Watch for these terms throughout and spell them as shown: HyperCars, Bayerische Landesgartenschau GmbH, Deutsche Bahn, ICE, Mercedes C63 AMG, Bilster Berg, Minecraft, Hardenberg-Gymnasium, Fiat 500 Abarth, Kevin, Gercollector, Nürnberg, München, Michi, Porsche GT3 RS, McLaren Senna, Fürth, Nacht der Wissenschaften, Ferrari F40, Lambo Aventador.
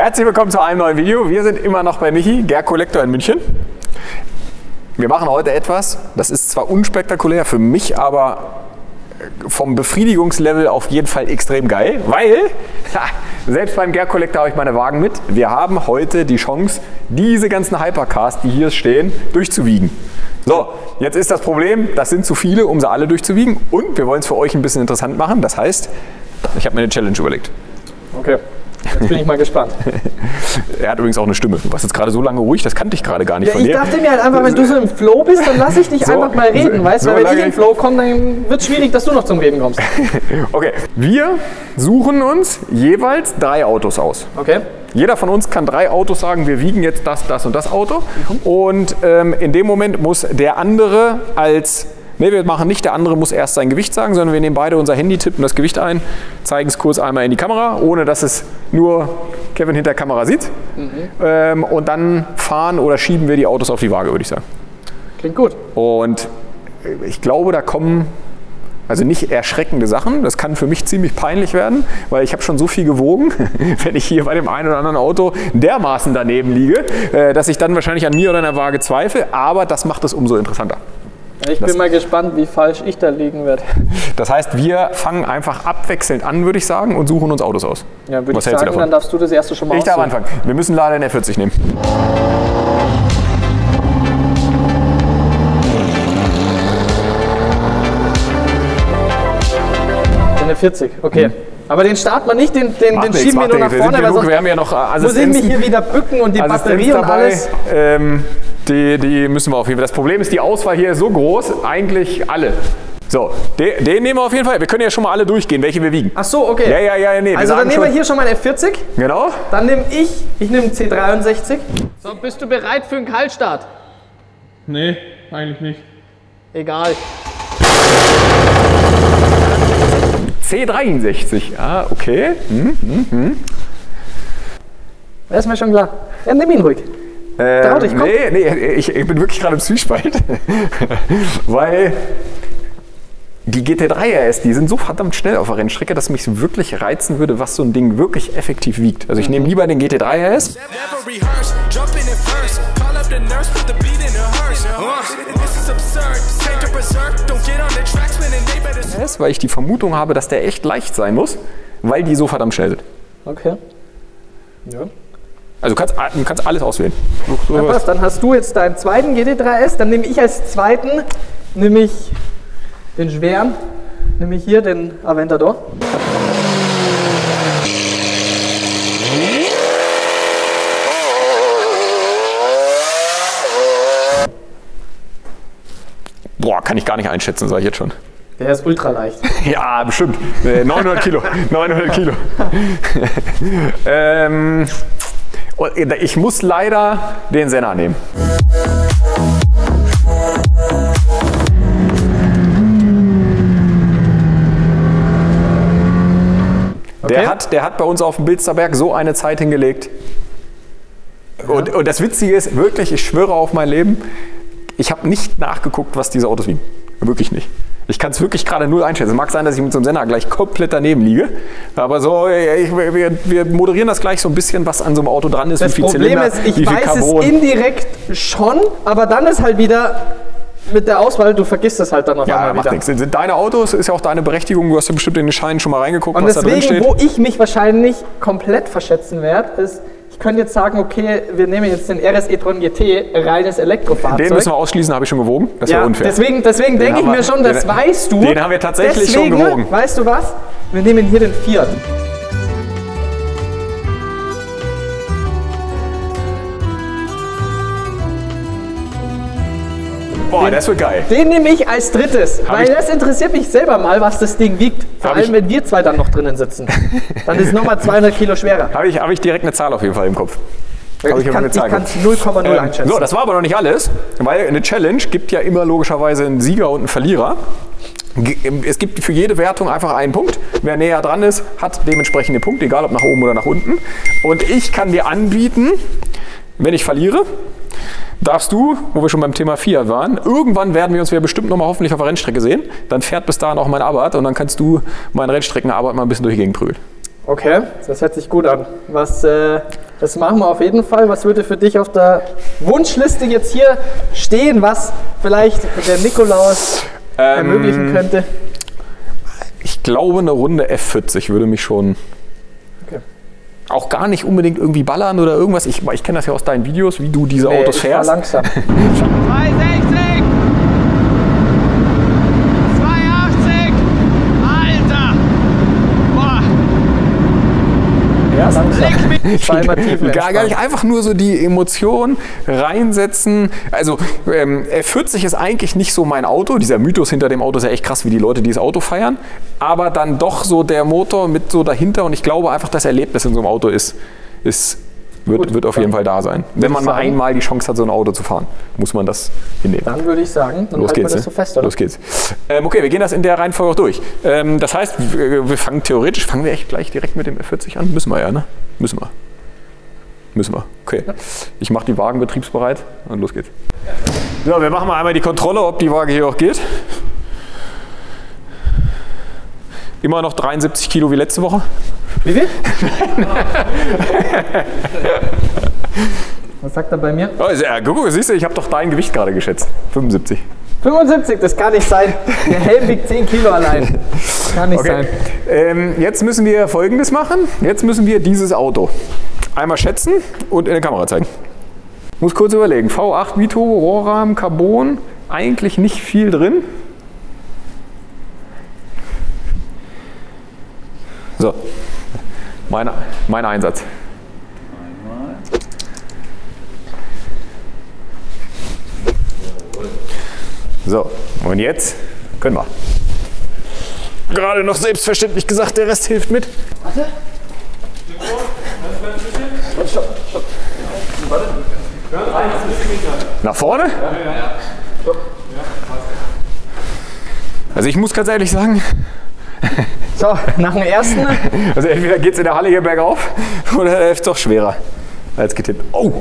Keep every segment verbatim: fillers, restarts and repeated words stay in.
Herzlich willkommen zu einem neuen Video. Wir sind immer noch bei Michi, Gercollector in München. Wir machen heute etwas, das ist zwar unspektakulär für mich, aber vom Befriedigungslevel auf jeden Fall extrem geil, weil selbst beim Gercollector habe ich meine Wagen mit. Wir haben heute die Chance, diese ganzen Hypercars, die hier stehen, durchzuwiegen. So, jetzt ist das Problem, das sind zu viele, um sie alle durchzuwiegen, und wir wollen es für euch ein bisschen interessant machen. Das heißt, ich habe mir eine Challenge überlegt. Okay. Jetzt bin ich mal gespannt. Er hat übrigens auch eine Stimme. Du warst jetzt gerade so lange ruhig, das kannte ich gerade gar nicht ja, von dir. Ich dachte mir halt einfach, wenn du so im Flow bist, dann lass ich dich so einfach mal reden, so, weißt du? So, weil wenn ich im Flow komme, dann wird es schwierig, dass du noch zum Reden kommst. Okay, wir suchen uns jeweils drei Autos aus. Okay. Jeder von uns kann drei Autos sagen, wir wiegen jetzt das, das und das Auto. Mhm. Und ähm, in dem Moment muss der andere als... Ne, wir machen nicht, der andere muss erst sein Gewicht sagen, sondern wir nehmen beide unser Handy, tippen das Gewicht ein, zeigen es kurz einmal in die Kamera, ohne dass es nur Kevin hinter der Kamera sieht. Mhm. Ähm, und dann fahren oder schieben wir die Autos auf die Waage, würde ich sagen. Klingt gut. Und ich glaube, da kommen also nicht erschreckende Sachen. Das kann für mich ziemlich peinlich werden, weil ich habe schon so viel gewogen, wenn ich hier bei dem einen oder anderen Auto dermaßen daneben liege, äh, dass ich dann wahrscheinlich an mir oder an der Waage zweifle. Aber das macht es umso interessanter. Ich bin das, mal gespannt, wie falsch ich da liegen werde. Das heißt, wir fangen einfach abwechselnd an, würde ich sagen, und suchen uns Autos aus. Ja, würde ich sagen, dann darfst du das erste schon mal aussuchen. Ich darf anfangen. Wir müssen leider einen F vierzig nehmen. Den F vierzig, okay. Mhm. Aber den starten wir nicht, den, den, den schieben wir nur nach vorne. Wir, weil wir haben ja noch Assistenzen. Muss ich mich hier wieder bücken und die Batterie und alles. Ähm, Die, die müssen wir auf jeden Fall. Das Problem ist, die Auswahl hier ist so groß, eigentlich alle. So, den, den nehmen wir auf jeden Fall. Wir können ja schon mal alle durchgehen, welche wir wiegen. Ach so, okay. Ja, ja, ja, nee. Also dann nehmen wir hier schon mal einen F vierzig. Genau. Dann nehme ich, ich nehme einen C dreiundsechzig. So, bist du bereit für einen Kaltstart? Nee, eigentlich nicht. Egal. C dreiundsechzig, ah, okay. Hm, hm, hm. Das ist mir schon klar. Ja, nimm ihn ruhig. Ähm, dich, nee, nee, ich, ich bin wirklich gerade im Zwiespalt, weil die G T drei R S, die sind so verdammt schnell auf der Rennstrecke, dass mich wirklich reizen würde, was so ein Ding wirklich effektiv wiegt. Also ich nehme lieber den G T drei R S. Weil ich die Vermutung habe, dass der echt leicht sein muss, weil die so verdammt schnell sind. Okay. Ja. Also du kannst, du kannst alles auswählen. So, ja, passt. Dann hast du jetzt deinen zweiten G T drei S, dann nehme ich als zweiten, nehme ich den schweren, nehme ich hier den Aventador. Boah, kann ich gar nicht einschätzen, sage ich jetzt schon. Der ist ultra leicht. Ja, bestimmt. neunhundert Kilo. neunhundert Kilo. ähm... Ich muss leider den Senna nehmen. Okay. Der hat, der hat bei uns auf dem Bilsterberg so eine Zeit hingelegt. Ja. Und, und das Witzige ist, wirklich, ich schwöre auf mein Leben, ich habe nicht nachgeguckt, was diese Autos wiegen. Wirklich nicht. Ich kann es wirklich gerade null einschätzen. Es mag sein, dass ich mit so einem Senna gleich komplett daneben liege. Aber so, ich, wir, wir moderieren das gleich so ein bisschen, was an so einem Auto dran ist. Das wie viel Problem Zylinder, ist, ich weiß Carbon. Es indirekt schon, aber dann ist halt wieder mit der Auswahl, du vergisst es halt dann noch ja, einmal macht wieder. Nichts. Sind deine Autos, ist ja auch deine Berechtigung. Du hast ja bestimmt in den Schein schon mal reingeguckt, und was deswegen, da drin steht. Wo ich mich wahrscheinlich komplett verschätzen werde, ist... Ich könnte jetzt sagen, okay, wir nehmen jetzt den R S e-tron G T, reines Elektrofahrzeug. Den müssen wir ausschließen, habe ich schon gewogen. Das ja, wäre unfair. Deswegen, deswegen denke ich wir, mir schon, das den, weißt du. Den haben wir tatsächlich deswegen, schon gewogen. Weißt du was? Wir nehmen hier den Fiat. Boah, den, das wird geil. Den nehme ich als drittes, hab weil ich, das interessiert mich selber mal, was das Ding wiegt. Vor allem, ich, wenn wir zwei dann noch drinnen sitzen. Dann ist es nochmal zweihundert Kilo schwerer. Habe ich, hab ich direkt eine Zahl auf jeden Fall im Kopf. Ich, ich kann es null Komma null ähm, einschätzen. So, das war aber noch nicht alles, weil eine Challenge gibt ja immer logischerweise einen Sieger und einen Verlierer. Es gibt für jede Wertung einfach einen Punkt. Wer näher dran ist, hat dementsprechend den Punkt, egal ob nach oben oder nach unten. Und ich kann dir anbieten, wenn ich verliere, darfst du, wo wir schon beim Thema Fiat waren, irgendwann werden wir uns wieder bestimmt nochmal hoffentlich auf der Rennstrecke sehen. Dann fährt bis dahin auch mein Abarth und dann kannst du meinen Rennstrecken-Abarth mal ein bisschen durch die Gegend prügeln. Okay, das hört sich gut an. Was, äh, das machen wir auf jeden Fall. Was würde für dich auf der Wunschliste jetzt hier stehen, was vielleicht der Nikolaus ähm, ermöglichen könnte? Ich glaube, eine Runde F vierzig würde mich schon... Okay. Auch gar nicht unbedingt irgendwie ballern oder irgendwas. Ich, ich kenne das ja aus deinen Videos, wie du diese nee, Autos ich fährst. Fahr langsam. dreihundertsechzig! zweihundertachtzig! Alter! Boah! Ja, langsam. Leg mich. Zweimal tief gar, gar nicht. Einfach nur so die Emotion reinsetzen. Also ähm, F vierzig ist eigentlich nicht so mein Auto. Dieser Mythos hinter dem Auto ist ja echt krass, wie die Leute, die das Auto feiern. Aber dann doch so der Motor mit so dahinter. Und ich glaube einfach, das Erlebnis in so einem Auto ist, ist wird, Gut, wird auf jeden Fall da sein. Wenn man mal einmal die Chance hat, so ein Auto zu fahren, muss man das hinnehmen. Dann würde ich sagen, dann halten wir das so fest, oder? Los geht's. Ähm, okay, wir gehen das in der Reihenfolge auch durch. Ähm, das heißt, wir, wir fangen theoretisch, fangen wir echt gleich direkt mit dem F vierzig an? Müssen wir ja, ne? Müssen wir. Müssen wir. Okay. Ich mache die Wagen betriebsbereit und los geht's. So, wir machen mal einmal die Kontrolle, ob die Waage hier auch geht. Immer noch dreiundsiebzig Kilo wie letzte Woche. Wie viel? Was sagt er bei mir? Oh, ja, guck, siehst du, ich habe doch dein Gewicht gerade geschätzt. fünfundsiebzig. fünfundsiebzig, das kann nicht sein. Der Helm wiegt zehn Kilo allein. Das kann nicht okay. sein. Ähm, jetzt müssen wir Folgendes machen. Jetzt müssen wir dieses Auto einmal schätzen und in der Kamera zeigen. Muss kurz überlegen. V acht Biturbo, Rohrrahmen, Carbon. Eigentlich nicht viel drin. So, mein, mein Einsatz. Einmal. So, und jetzt können wir. Gerade noch selbstverständlich gesagt, der Rest hilft mit. Warte. Stopp, stopp, stopp. Warte. Nach vorne? Ja, ja, ja. Stopp. Ja, passt. Also ich muss ganz ehrlich sagen, so, nach dem ersten. Also entweder geht es in der Halle hier bergauf oder es ist doch schwerer als getippt. Oh!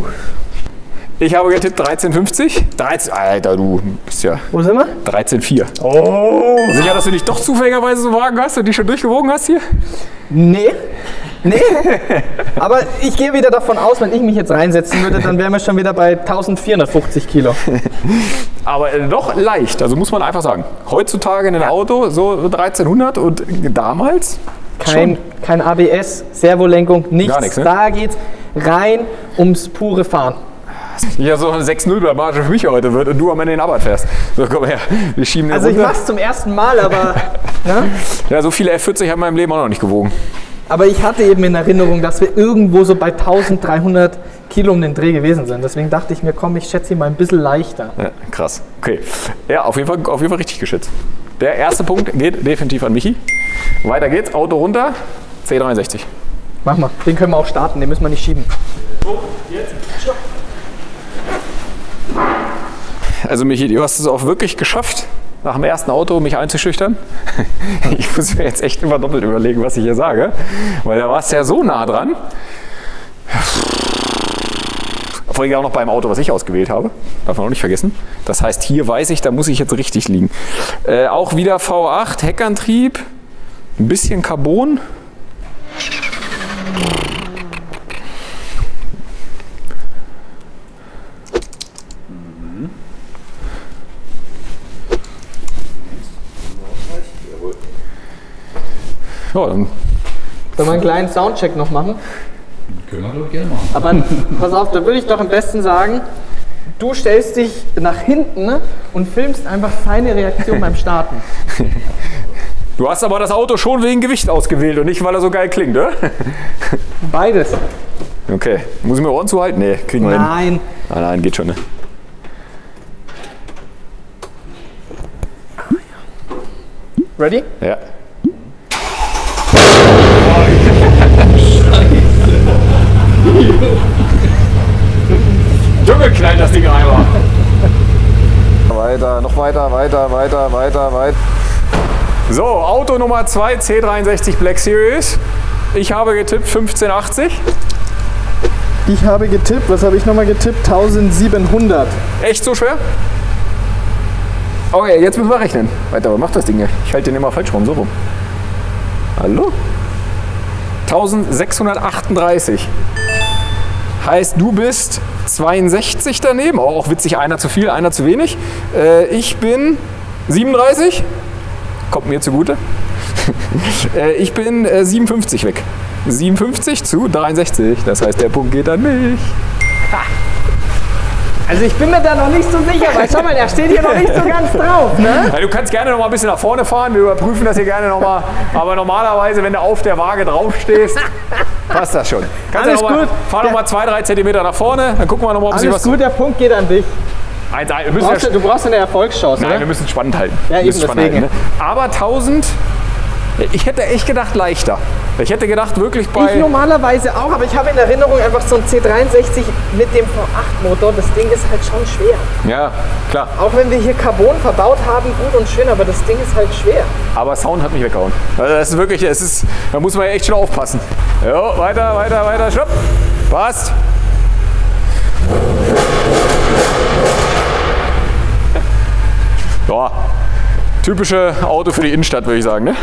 Ich habe getippt dreizehn fünfzig. dreizehn, Alter, du bist ja... Wo sind wir? dreizehn vier. Oh! Sicher, dass du dich doch zufälligerweise so Wagen hast und die schon durchgewogen hast hier? Nee. Nee. Aber ich gehe wieder davon aus, wenn ich mich jetzt reinsetzen würde, dann wären wir schon wieder bei eintausendvierhundertfünfzig Kilo. Aber doch leicht, also muss man einfach sagen. Heutzutage in ein Auto so dreizehnhundert und damals kein, kein A B S, Servolenkung, nichts. Gar nichts, ne? Da geht's rein ums pure Fahren. Ja, so eine sechs null-Blamage für mich heute wird und du am Ende den Abarth fährst. So, komm her, wir schieben den Also runter. Ich mach's zum ersten Mal, aber... Ne? Ja, so viele F vierzig haben wir im Leben auch noch nicht gewogen. Aber ich hatte eben in Erinnerung, dass wir irgendwo so bei dreizehnhundert Kilo um den Dreh gewesen sind. Deswegen dachte ich mir, komm, ich schätze ihn mal ein bisschen leichter. Ja, krass. Okay. Ja, auf jeden Fall, auf jeden Fall richtig geschätzt. Der erste Punkt geht definitiv an Michi. Weiter geht's. Auto runter. C dreiundsechzig. Mach mal. Den können wir auch starten. Den müssen wir nicht schieben. Oh, jetzt. Stopp. Also Michi, du hast es auch wirklich geschafft, nach dem ersten Auto mich einzuschüchtern. Ich muss mir jetzt echt immer doppelt überlegen, was ich hier sage, weil da war es ja so nah dran. Vor allem auch noch beim Auto, was ich ausgewählt habe. Darf man auch nicht vergessen. Das heißt, hier weiß ich, da muss ich jetzt richtig liegen. Äh, auch wieder V acht, Heckantrieb, ein bisschen Carbon. Ja, dann. Sollen wir einen kleinen Soundcheck noch machen? Können wir, glaube ich, gerne machen. Aber pass auf, da würde ich doch am besten sagen, du stellst dich nach hinten und filmst einfach seine Reaktion beim Starten. Du hast aber das Auto schon wegen Gewicht ausgewählt und nicht, weil er so geil klingt, oder? Beides. Okay, muss ich mir Ohren zuhalten? Nee, kriegen wir nein. hin. Nein. Nein, geht schon, ne? Ready? Ja. Junge, knallt das Ding einmal. Weiter, noch weiter, weiter, weiter, weiter, weiter. So, Auto Nummer zwei, C dreiundsechzig Black Series. Ich habe getippt fünfzehnhundertachtzig. Ich habe getippt, was habe ich nochmal getippt? siebzehnhundert. Echt so schwer? Okay, jetzt müssen wir rechnen. Weiter, was macht das Ding hier? Ich halte den immer falsch rum, so rum. Hallo? eintausendsechshundertachtunddreißig. Heißt, du bist zweiundsechzig daneben. Oh, auch witzig, einer zu viel, einer zu wenig. Äh, ich bin siebenunddreißig. Kommt mir zugute. äh, ich bin äh, siebenundfünfzig weg. siebenundfünfzig zu dreiundsechzig. Das heißt, der Punkt geht an mich. Ha. Also ich bin mir da noch nicht so sicher, weil schau mal, der steht hier noch nicht so ganz drauf, ne? Ja, du kannst gerne noch mal ein bisschen nach vorne fahren, wir überprüfen das hier gerne noch mal. Aber normalerweise, wenn du auf der Waage draufstehst, passt das schon. Kannst Alles noch mal, gut. Fahr noch mal zwei, drei Zentimeter nach vorne, dann gucken wir noch mal, ob Alles sich was... Alles gut, der Punkt geht an dich. Ein, ein, du, brauchst, ja, du brauchst eine Erfolgschance, Nein, oder? wir müssen es spannend halten. Ja, eben deswegen. Halten, ne? Aber tausend... Ich hätte echt gedacht leichter. Ich hätte gedacht wirklich bei... Ich normalerweise auch, aber ich habe in Erinnerung einfach so ein C dreiundsechzig mit dem V acht Motor. Das Ding ist halt schon schwer. Ja, klar. Auch wenn wir hier Carbon verbaut haben, gut und schön, aber das Ding ist halt schwer. Aber Sound hat mich weggehauen. Also das ist wirklich, es ist, da muss man echt schon aufpassen. Jo, weiter, weiter, weiter, stopp. Passt. Ja. Typische Auto für die Innenstadt, würde ich sagen, ne?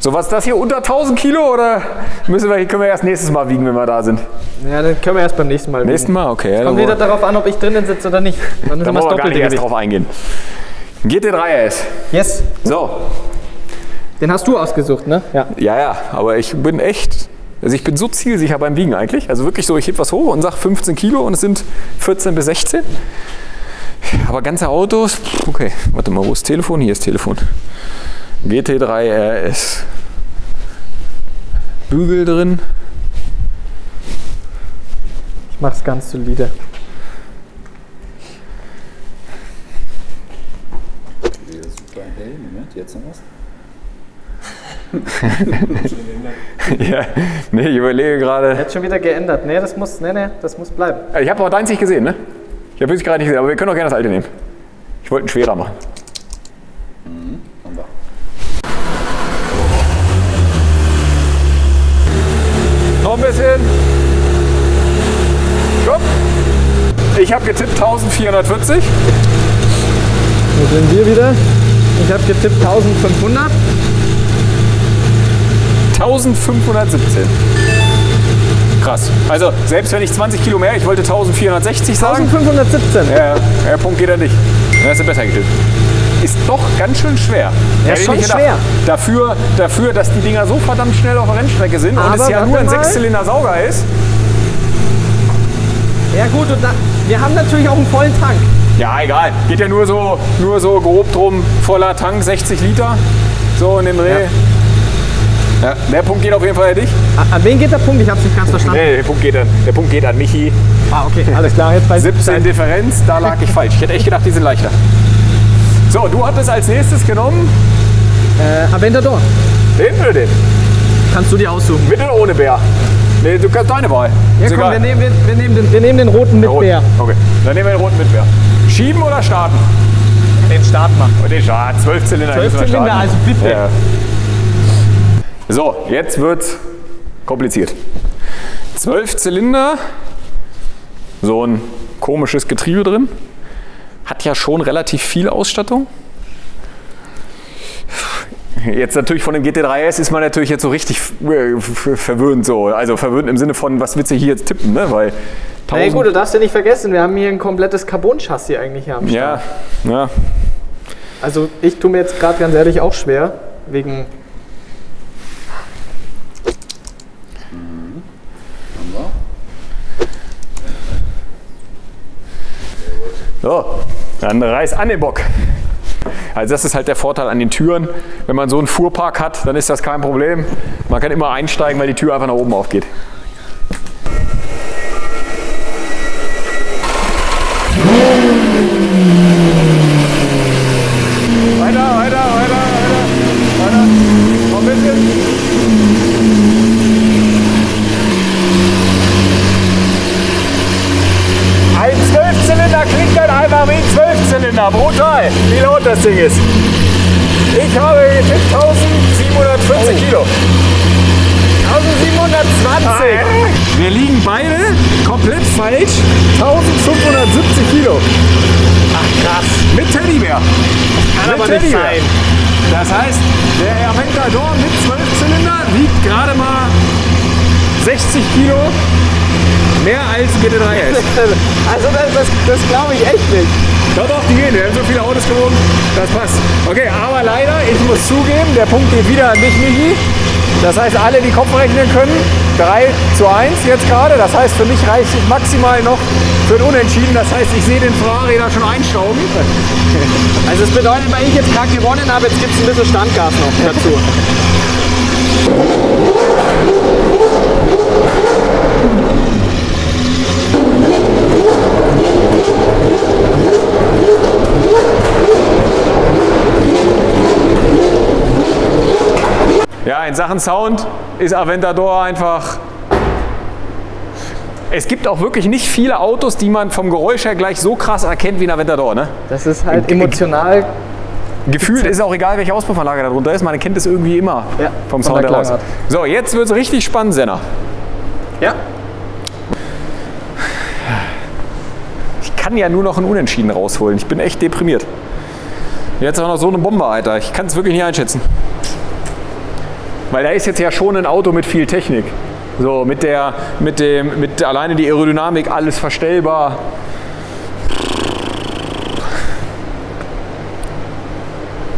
So, was ist das hier? Unter tausend Kilo oder müssen wir, können wir erst nächstes Mal wiegen, wenn wir da sind? Ja, dann können wir erst beim nächsten Mal wiegen. Nächsten Mal, okay. Ja, kommt wieder darauf an, ob ich drinnen sitze oder nicht. Dann da müssen wir gar nicht erst drauf eingehen. G T drei R S. Yes. So. Den hast du ausgesucht, ne? Ja, ja, ja, aber ich bin echt... Also ich bin so zielsicher beim Wiegen eigentlich. Also wirklich so, ich heb was hoch und sage fünfzehn Kilo und es sind vierzehn bis sechzehn. Aber ganze Autos, okay, warte mal, wo ist das Telefon? Hier ist das Telefon. G T drei R S. Bügel drin. Ich mach's ganz solide. Super hell, Moment, jetzt noch was? Ja, nee, ich überlege gerade. Er hat schon wieder geändert. Nee, das muss, nee, nee, das muss bleiben. Ich habe auch deins nicht gesehen, ne? Ich habe es gerade nicht gesehen, aber wir können auch gerne das alte nehmen. Ich wollte einen schwerer machen. Mhm. Noch ein bisschen. Stopp. Ich habe getippt eintausendvierhundertvierzig. Wo sind wir wieder? Ich habe getippt eintausendfünfhundert. eintausendfünfhundertsiebzehn. Krass. Also selbst wenn ich zwanzig Kilo mehr, ich wollte eintausendvierhundertsechzig sagen. eintausendfünfhundertsiebzehn. Ja, der Punkt geht ja nicht. Dann ist er besser getippt. Ist doch ganz schön schwer. Ja, ist schon schwer. Dafür, dafür, dass die Dinger so verdammt schnell auf der Rennstrecke sind und es ja nur ein Sechszylinder-Sauger ist. Ja gut, und da, wir haben natürlich auch einen vollen Tank. Ja, egal. Geht ja nur so, nur so grob drum, voller Tank, sechzig Liter. So in dem Dreh. Ja. Ja, der Punkt geht auf jeden Fall an dich. An wen geht der Punkt? Ich hab's nicht ganz verstanden. Nee, der Punkt geht an, der Punkt geht an Michi. Ah, okay, alles klar. Jetzt bei siebzehn Differenz, da lag ich falsch. Ich hätte echt gedacht, die sind leichter. So, du hattest als nächstes genommen... Äh, Aventador. Den oder den? Kannst du dir aussuchen. Mit oder ohne Bär? Nee, du kannst deine Wahl. Ja komm, wir nehmen, wir, wir, nehmen den, wir nehmen den roten mit Bär. Okay, dann nehmen wir den roten mit Bär. Schieben oder starten? Den Start machen. Und den Start, zwölf Zylinder. zwölf Zylinder, also bitte. Ja. So, jetzt wird's kompliziert. Zwölf Zylinder, so ein komisches Getriebe drin, hat ja schon relativ viel Ausstattung. Jetzt natürlich von dem G T drei R S ist man natürlich jetzt so richtig verwöhnt so, also verwöhnt im Sinne von, was willst du hier jetzt tippen, ne? Weil na ja, gut, du darfst ja nicht vergessen, wir haben hier ein komplettes Carbon-Chassis eigentlich hier am Start. Ja, ja. Also ich tue mir jetzt gerade ganz ehrlich auch schwer wegen so, dann reiß an den Bock. Also das ist halt der Vorteil an den Türen. Wenn man so einen Fuhrpark hat, dann ist das kein Problem. Man kann immer einsteigen, weil die Tür einfach nach oben aufgeht. Weiter, weiter, weiter, weiter, weiter. Noch ein bisschen. Zwölfzylinder klingt halt einfach wie ein Zwölfzylinder. Brutal, wie laut das Ding ist. Ich habe getippt eintausendsiebenhundertvierzig Kilo. eintausendsiebenhundertzwanzig. Wir liegen beide komplett falsch. eintausendfünfhundertsiebzig Kilo. Ach krass. Mit Teddybär. Das kann aber nicht sein. Das heißt, der Aventador mit zwölf Zylinder wiegt gerade mal sechzig Kilo mehr als G T drei R S. Also das, das, das glaube ich echt nicht. Doch, doch, die gehen. Wir haben so viele Autos gewogen, das passt. Okay, aber leider, ich muss zugeben, der Punkt geht wieder an dich, Michi. Das heißt, alle, die Kopf rechnen können, drei zu eins jetzt gerade. Das heißt, für mich reicht maximal noch für ein Unentschieden. Das heißt, ich sehe den Ferrari da schon einstauben. Also es bedeutet, weil ich jetzt gerade gewonnen habe, jetzt gibt es ein bisschen Standgas noch dazu. Ja, in Sachen Sound ist Aventador einfach... Es gibt auch wirklich nicht viele Autos, die man vom Geräusch her gleich so krass erkennt wie ein Aventador, ne? Das ist halt emotional... Gefühlt ist auch egal, welche Auspuffanlage da drunter ist, man kennt es irgendwie immer ja, vom Sound heraus. So, jetzt wird es richtig spannend, Senna. Ja. Ich kann ja nur noch ein Unentschieden rausholen, ich bin echt deprimiert. Jetzt auch noch so eine Bombe, Alter, ich kann es wirklich nicht einschätzen. Weil da ist jetzt ja schon ein Auto mit viel Technik. So, mit der, mit dem, mit alleine die Aerodynamik, alles verstellbar.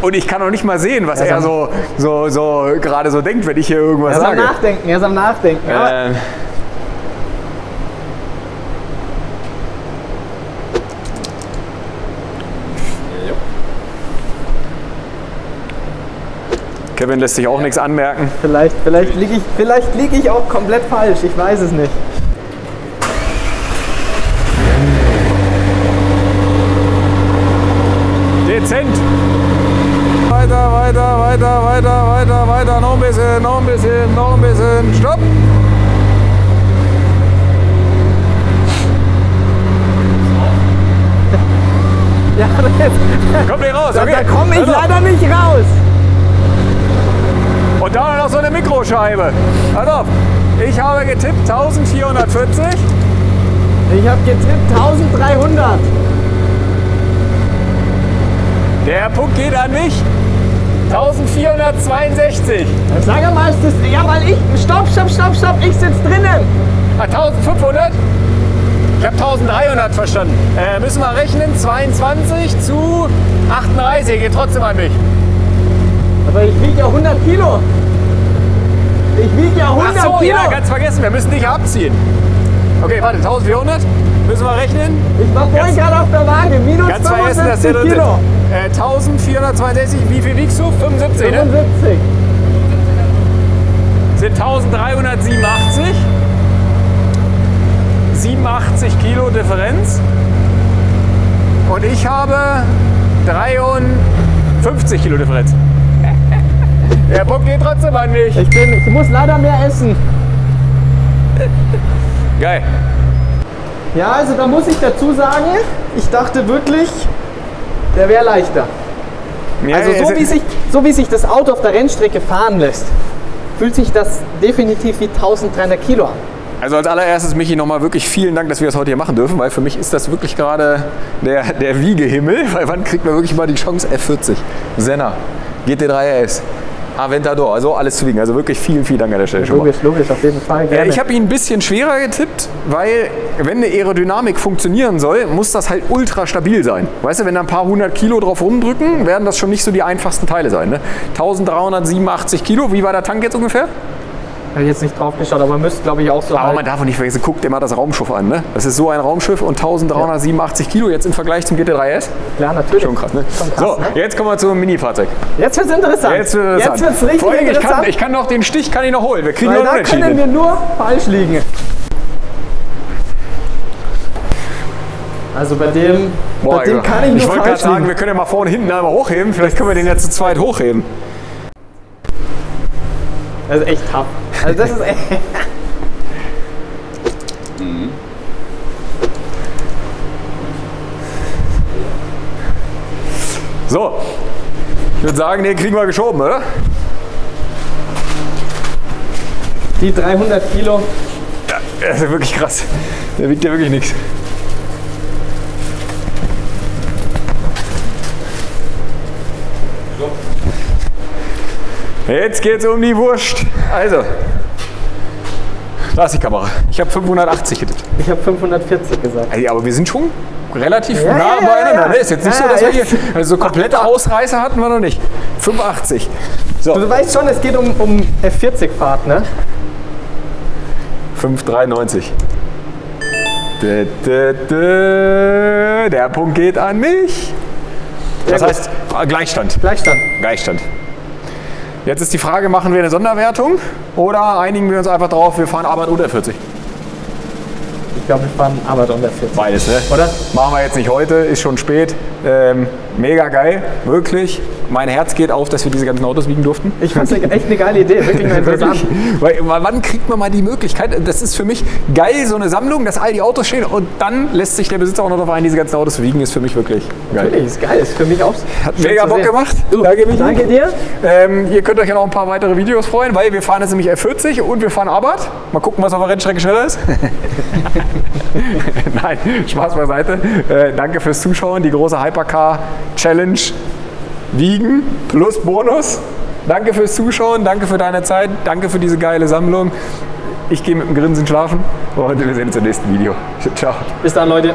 Und ich kann noch nicht mal sehen, was er, er so, so, so gerade so denkt, wenn ich hier irgendwas sage. Er ist sage. am Nachdenken, er ist am Nachdenken. Ähm. Kevin lässt sich auch ja. nichts anmerken. Vielleicht, vielleicht liege ich, vielleicht liege ich auch komplett falsch, ich weiß es nicht. Dezent! Weiter, weiter, weiter, weiter, weiter, weiter, noch ein bisschen, noch ein bisschen, noch ein bisschen, stopp! Ja, das, komm nicht raus, okay. Da, da komme ich leider nicht raus! Und da noch so eine Mikroscheibe. Hört auf, ich habe getippt eintausendvierhundertvierzig. Ich habe getippt eintausenddreihundert. Der Punkt geht an mich. eintausendvierhundertzweiundsechzig. Sag mal, ist das... Ja, weil ich... Stopp, stopp, stopp, stopp. Ich sitze drinnen. Ah, eintausendfünfhundert? Ich habe eintausenddreihundert verstanden. Äh, müssen wir rechnen. zweiundzwanzig zu achtunddreißig. Geht trotzdem an mich. Aber ich wiege ja hundert Kilo. Ich wiege ja hundert Kilo. Ach so, Kilo. Ja, ganz vergessen, wir müssen dich abziehen. Okay, warte, eintausendvierhundert, müssen wir rechnen. Ich war vorhin gerade auf der Waage, minus ganz fünfundsiebzig Kilo. Äh, eintausendvierhundertzweiundsechzig, wie viel wiegst du? fünfundsiebzig, ne? fünfundsiebzig. Sind eintausenddreihundertsiebenundachtzig. siebenundachtzig Kilo Differenz. Und ich habe dreiundfünfzig Kilo Differenz. Der Punkt geht trotzdem an mich. Ich, bin, ich muss leider mehr essen. Geil. Ja, also da muss ich dazu sagen, ich dachte wirklich, der wäre leichter. Ja, also so wie, sich, so wie sich das Auto auf der Rennstrecke fahren lässt, fühlt sich das definitiv wie eintausenddreihundert Kilo an. Also als allererstes, Michi, nochmal wirklich vielen Dank, dass wir das heute hier machen dürfen, weil für mich ist das wirklich gerade der, der Wiegehimmel, weil wann kriegt man wirklich mal die Chance? F vierzig, Senna, G T drei R S. Aventador, also alles zu wiegen. Also wirklich vielen, vielen Dank an der Stelle schon mal. Logisch, logisch, auf jeden Fall. Gerne. Ich habe ihn ein bisschen schwerer getippt, weil wenn eine Aerodynamik funktionieren soll, muss das halt ultra stabil sein. Weißt du, wenn da ein paar hundert Kilo drauf rumdrücken, werden das schon nicht so die einfachsten Teile sein. Ne? eintausenddreihundertsiebenundachtzig Kilo, wie war der Tank jetzt ungefähr? Ich habe jetzt nicht drauf geschaut, aber müsste, glaube ich, auch so. Aber halten. Man darf auch nicht vergessen, guckt immer das Raumschiff an. Ne? Das ist so ein Raumschiff und eintausenddreihundertsiebenundachtzig Kilo jetzt im Vergleich zum G T drei R S. Klar, natürlich. Schon krass, ne? Schon krass, so, ne? Jetzt kommen wir zum Mini-Fahrzeug. Jetzt wird's interessant. Jetzt wird's jetzt wird's richtig Vor allem, ich interessant. Kann, ich kann noch den Stich kann ich noch holen. Wir kriegen nur da können wir nur falsch liegen. Also bei dem, Boah, bei dem kann ich nur ich falsch liegen. Ich wollte gerade sagen, wir können ja mal vorne und hinten einmal hochheben. Vielleicht können wir den jetzt zu zweit hochheben. Das ist echt tough. Also das ist echt... So, ich würde sagen, den kriegen wir geschoben, oder? Die dreihundert Kilo. Ja, das ist wirklich krass. Der wiegt ja wirklich nichts. Jetzt geht's um die Wurst. Also, da ist die Kamera. Ich habe fünfhundertachtzig getippt. Ich habe fünfhundertvierzig gesagt. Ey, aber wir sind schon relativ ja, nah beieinander. Ja, ja. Ist jetzt nicht ja, so, dass ja, wir hier also komplette Ausreißer hatten wir noch nicht. fünfundachtzig. So. Du weißt schon, es geht um, um F vierzig-Fahrt, ne? fünf dreiundneunzig. Dö, dö, dö. Der Punkt geht an mich. Das heißt, Gleichstand. Gleichstand. Gleichstand. Jetzt ist die Frage, machen wir eine Sonderwertung oder einigen wir uns einfach drauf, wir fahren Abarth unter vierzig? Ich glaube, wir fahren Abarth unter vierzig. Beides, ne? Oder? Machen wir jetzt nicht heute, ist schon spät. Ähm, mega geil, wirklich. Mein Herz geht auf, dass wir diese ganzen Autos wiegen durften. Ich fand es echt eine geile Idee, wirklich mal interessant. Weil, wann kriegt man mal die Möglichkeit? Das ist für mich geil, so eine Sammlung, dass all die Autos stehen und dann lässt sich der Besitzer auch noch darauf ein, diese ganzen Autos zu wiegen, ist für mich wirklich geil. Natürlich, ist geil, ist für mich auch. Hat mega Bock gemacht. Uh, danke, Michi. Danke dir. Ähm, ihr könnt euch ja noch ein paar weitere Videos freuen, weil wir fahren jetzt nämlich F vierzig und wir fahren Abarth. Mal gucken, was auf der Rennstrecke schneller ist. Nein, Spaß beiseite. Äh, danke fürs Zuschauen, die große Hypercar-Challenge. Wiegen plus Bonus. Danke fürs Zuschauen, danke für deine Zeit, danke für diese geile Sammlung. Ich gehe mit dem Grinsen schlafen und wir sehen uns im nächsten Video. Ciao. Bis dann, Leute.